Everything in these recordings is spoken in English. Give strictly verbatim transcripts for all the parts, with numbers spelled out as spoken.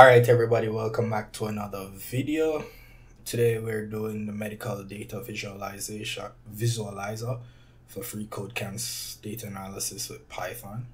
All right, everybody, welcome back to another video. Today we're doing the medical data visualization visualizer for FreeCodeCamp's data analysis with Python.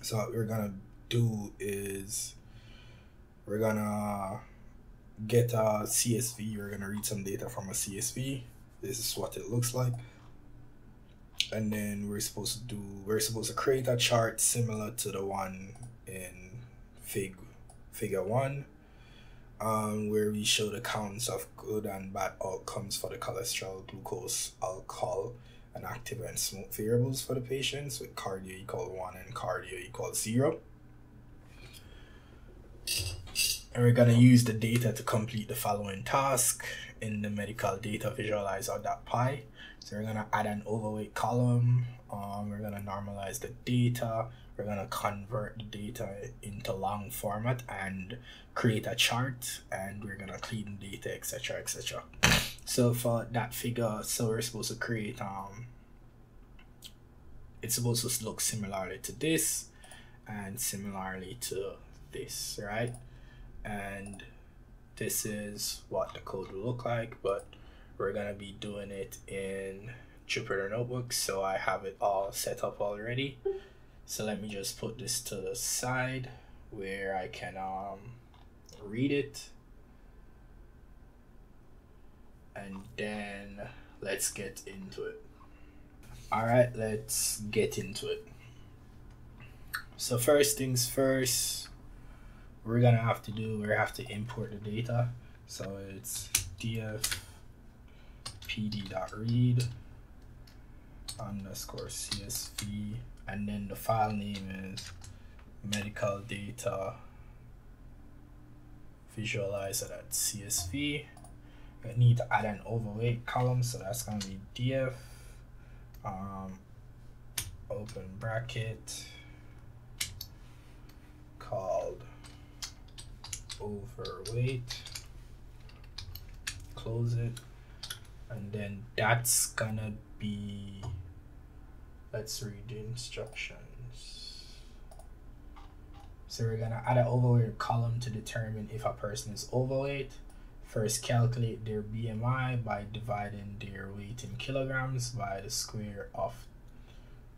So what we're gonna do is we're gonna get a C S V. We're gonna read some data from a C S V. This is what it looks like, and then we're supposed to do we're supposed to create a chart similar to the one in Fig. Figure one, um, where we show the counts of good and bad outcomes for the cholesterol, glucose, alcohol, and active and smoke variables for the patients, with cardio equal one and cardio equal zero. And we're gonna use the data to complete the following task in the medical data visualizer.py. So we're gonna add an overweight column. Um, we're gonna normalize the data. We're gonna convert the data into long format and create a chart, and we're gonna clean data, et cetera, et cetera. So for that figure, so we're supposed to create um. It's supposed to look similarly to this, and similarly to this, right? And this is what the code will look like, but we're gonna be doing it in Jupyter Notebook, so I have it all set up already. So let me just put this to the side where I can um read it, and then let's get into it. All right, let's get into it. So first things first, we're gonna have to do we have to import the data. So it's df pd.read underscore csv, and then the file name is medical data visualizer.csv. I need to add an overweight column, so that's gonna be df um, open bracket called overweight, close it, and then that's gonna be, let's read the instructions. So we're gonna add an overweight column to determine if a person is overweight. First, calculate their B M I by dividing their weight in kilograms by the square of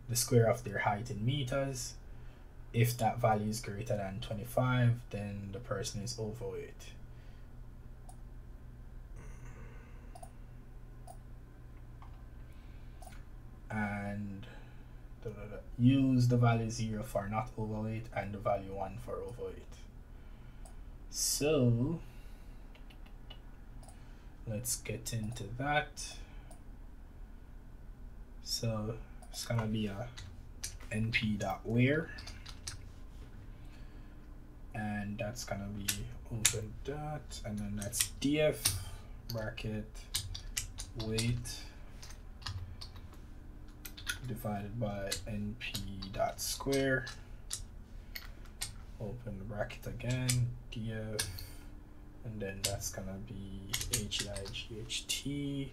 the square of their height in meters. If that value is greater than twenty-five, then the person is overweight. And da, da, da. Use the value zero for not overweight and the value one for overweight. So let's get into that. So it's gonna be a np.where, and that's gonna be open dot, and then that's df bracket weight divided by np dot square, open the bracket again, df, and then that's gonna be hight,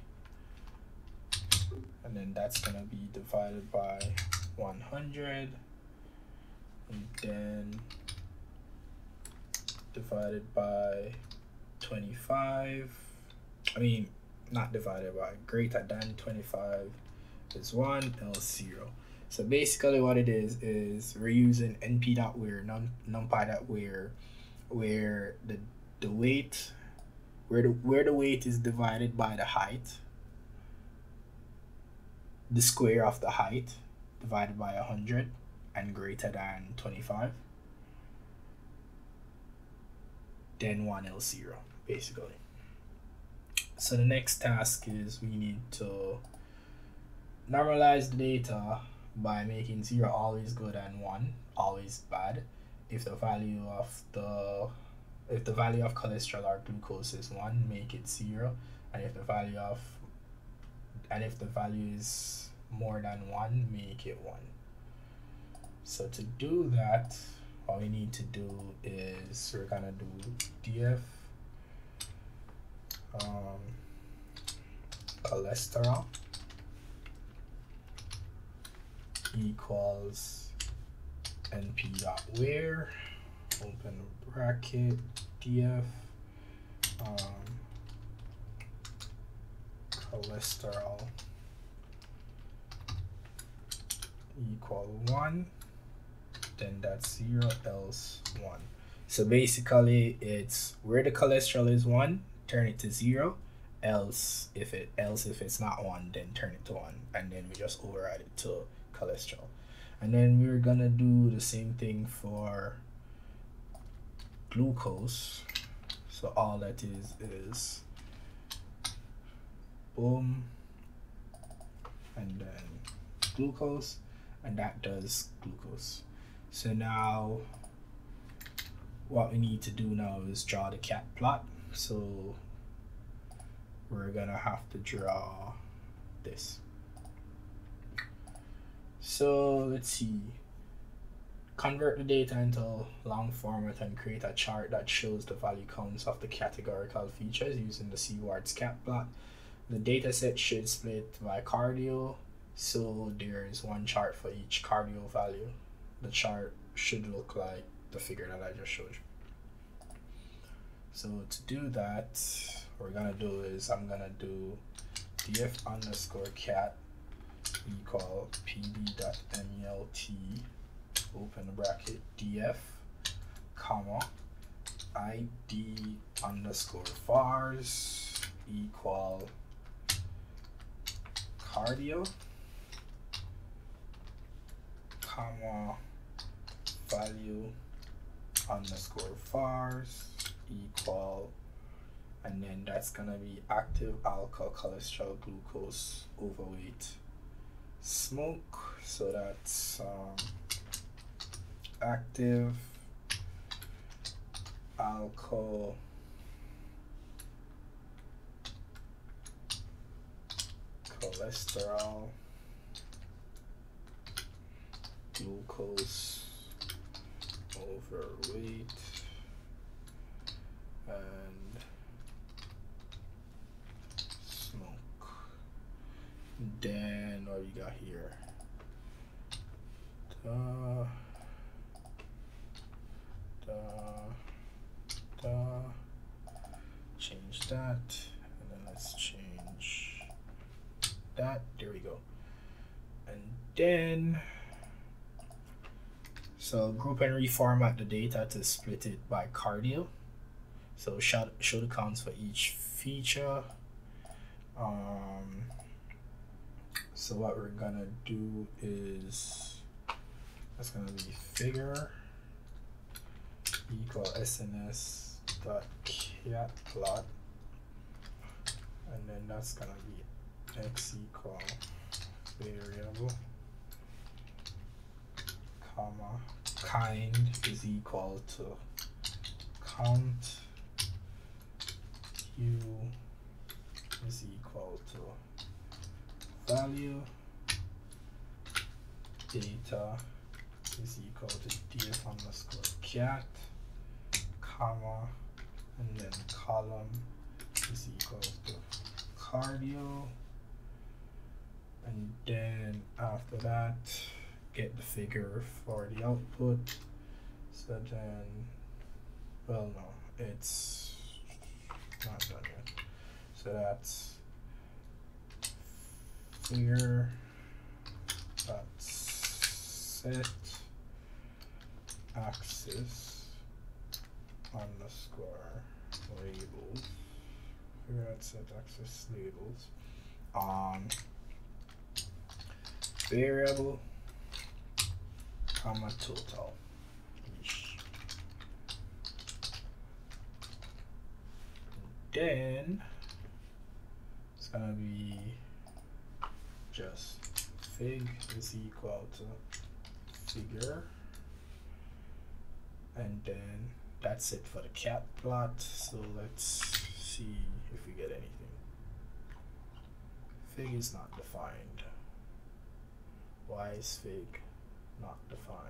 and then that's gonna be divided by one hundred, and then divided by twenty-five. I mean, not divided by, greater than twenty-five is one, else zero. So basically what it is is we're using np.where, num numpy.where, where the the weight where the where the weight is divided by the height, the square of the height divided by one hundred and greater than twenty-five, then one, else zero, basically. So the next task is we need to normalize the data by making zero always good and one always bad if the value of the if the value of cholesterol or glucose is one, make it zero, and if the value of and if the value is more than one, make it one. So to do that, what we need to do is we're gonna do df um, cholesterol equals np.where open bracket, df um, cholesterol equal one, then that's zero, else one. So basically it's where the cholesterol is one, turn it to zero, else if it else if it's not one, then turn it to one, and then we just override it to cholesterol. And then we're gonna do the same thing for glucose. So all that is is boom, and then glucose, and that does glucose. So now what we need to do now is draw the cat plot. So we're gonna have to draw this. So let's see, convert the data into long format and create a chart that shows the value counts of the categorical features using the Seaborn's cat plot. The data set should split by cardio, so there is one chart for each cardio value. The chart should look like the figure that I just showed you. So to do that, what we're gonna do is I'm gonna do df underscore cat equal pb.mlt open bracket df comma id underscore vars equal cardio comma value underscore vars equal, and then that's gonna be active alcohol cholesterol glucose overweight smoke. So that's um, active alcohol cholesterol glucose overweight and smoke. Then what we got here, da, da, da. Change that, and then let's change that. There we go. And then so group and reformat the data to split it by cardio. So show, show the counts for each feature. Um, so what we're gonna do is that's gonna be figure equal S N S dot cat plot, and then that's gonna be x equal variable comma kind is equal to count, q is equal to value, data is equal to df underscore cat comma, and then column is equal to cardio, and then after that get the figure for the output. So then, well no, it's not done yet. So that's figure dot set axis underscore labels, figure dot set axis labels on variable comma total. Then it's gonna be just fig is equal to figure, and then that's it for the cat plot. So let's see if we get anything. Fig is not defined. Why is fig not defined?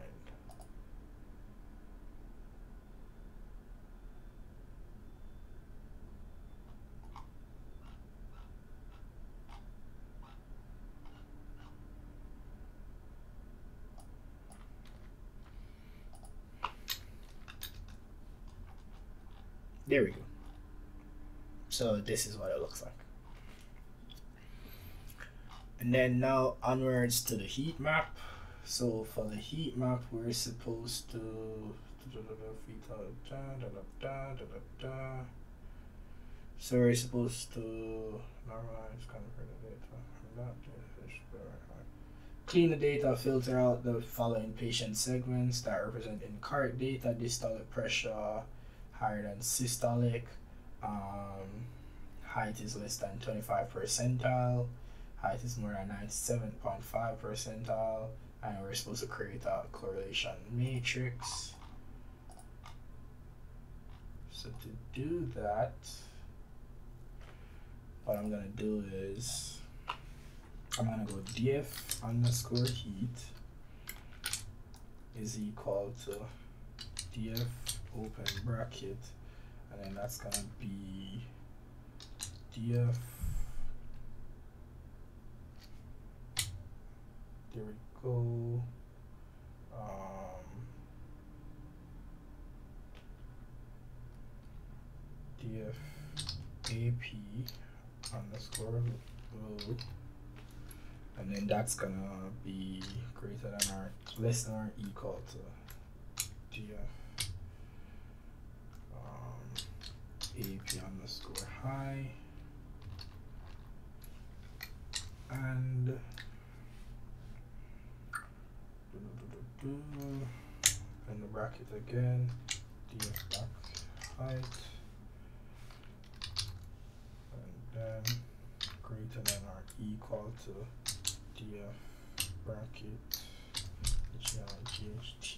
There we go. So this is what it looks like. And then now onwards to the heat map. So for the heat map, we're supposed to. So we're supposed to normalize, convert the data, clean the data, filter out the following patient segments that represent in-cart data: dystolic pressure higher than systolic, um, height is less than twenty-five percentile, height is more than ninety-seven point five percentile, and we're supposed to create a correlation matrix. So to do that, what I'm gonna do is I'm gonna go df underscore heat is equal to df open bracket, and then that's gonna be df, there we go, um, df ap underscore load, and then that's gonna be greater than or less than or equal to df um, ap underscore high, and in the bracket again df back height, then greater than or equal to df bracket G H T,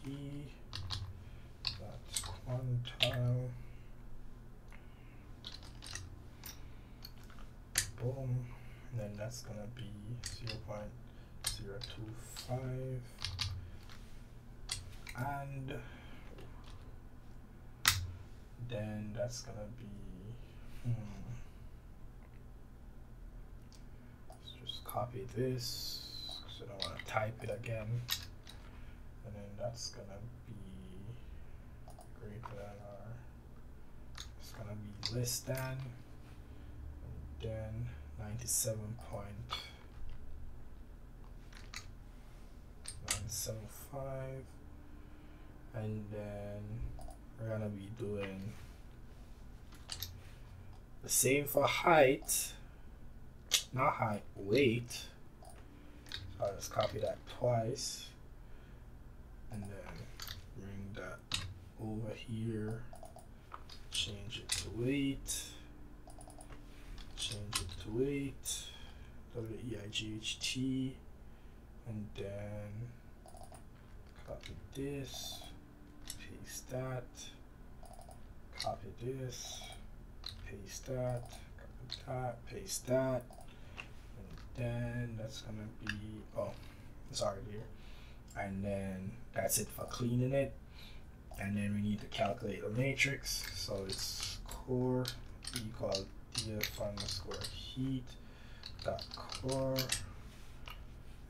that's quantile, boom, and then that's gonna be zero point zero two five, and then that's gonna be hmm, copy this because I don't want to type it again, and then that's gonna be greater than or it's gonna be less than, and then ninety-seven point nine seven five, and then we're gonna be doing the same for height. Not height, weight. So I'll just copy that twice and then bring that over here, change it to weight, change it to weight, W E I G H T, and then copy this, paste that, copy this, paste that, copy that, paste that. Then that's gonna be, oh, it's already here. And then that's it for cleaning it. And then we need to calculate the matrix. So it's core equal df underscore heat dot core.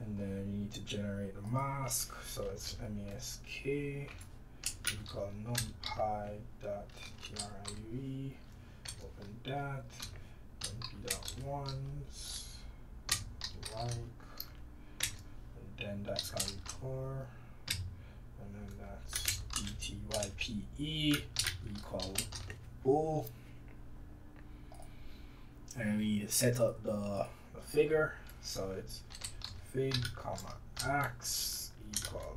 And then we need to generate the mask. So it's mask equal numpy dot true, open that, np dot ones. Like, and then that's gonna be core, and then that's etype equal bool, and we set up the, the figure, so it's fig comma x equal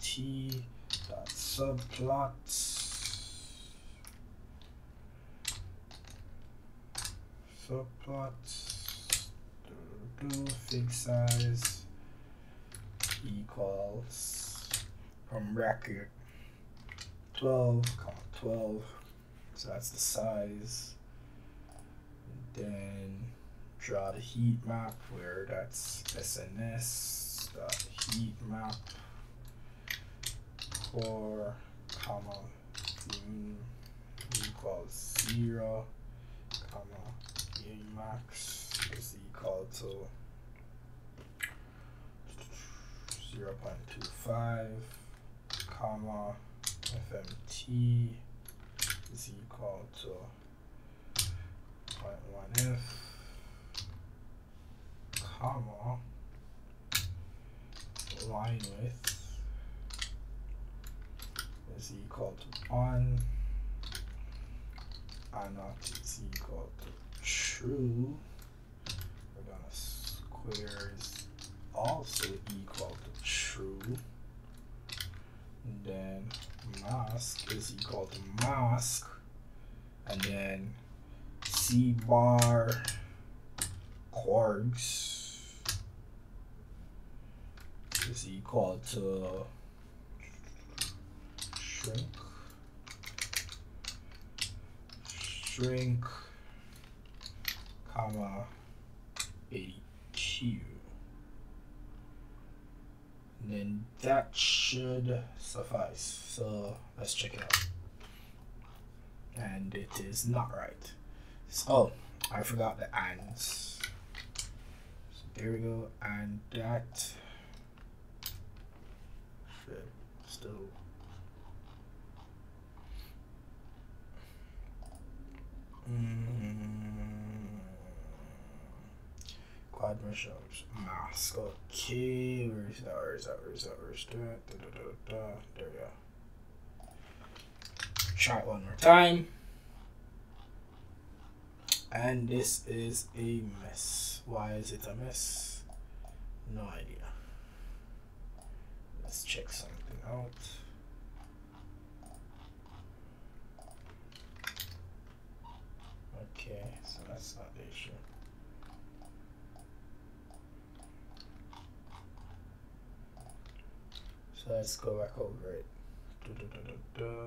plt dot subplots subplots fig size equals from bracket twelve comma twelve, so that's the size, and then draw the heat map where that's S N S dot heat map core comma mm, equals zero comma a max is equal to zero point two five comma F M T is equal to point one f comma line width is equal to one and not is equal to true. We're gonna square is also equal to true. Then mask is equal to mask, and then c bar corgs is equal to shrink shrink comma eighty Q. And then that should suffice. So let's check it out. And it is not right. So I forgot the ands. So there we go. And that should still. Mm. Quadrature mask. Okay, where's that? Where's that? Where's that? Where's that? Da, da, da, da. There we go. Try it one more time. And this is a mess. Why is it a mess? No idea. Let's check something out. Okay, so that's not the issue. So let's go back over it. Du, du, du, du, du.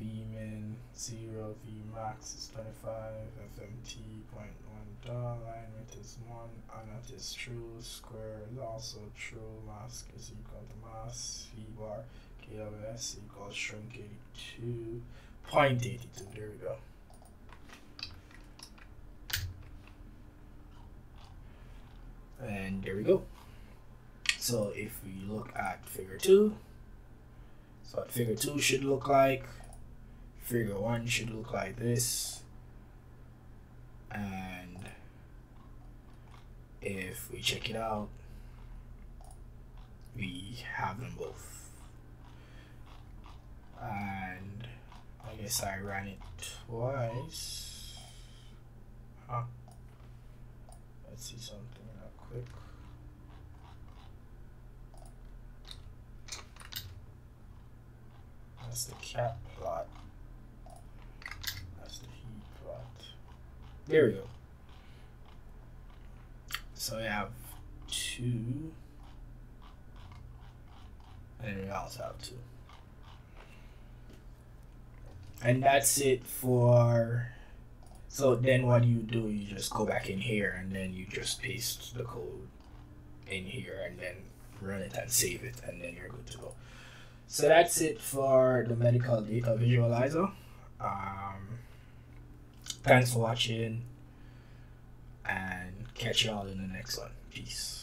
Vmin zero, Vmax is twenty-five, F M T point one da, line width is one, anat is true, square is also true, mask is equal to mask, Vbar K W S equals shrink eighty-two, point eighty-two, there we go. And there we go. So if we look at figure two, so what figure two should look like. Figure one should look like this, and if we check it out, we have them both. And I guess I ran it twice. Huh. Let's see something real quick. That's the cat plot. There we go. So we have two, and we also have two. And that's it for, so then what do you do? You just go back in here and then you just paste the code in here and then run it and save it, and then you're good to go. So that's it for the Medical Data Visualizer. Um, Thanks for watching, and catch y'all in the next one. Peace.